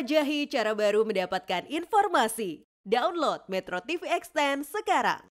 jelajahi cara baru mendapatkan informasi. Download Metro TV Extend sekarang.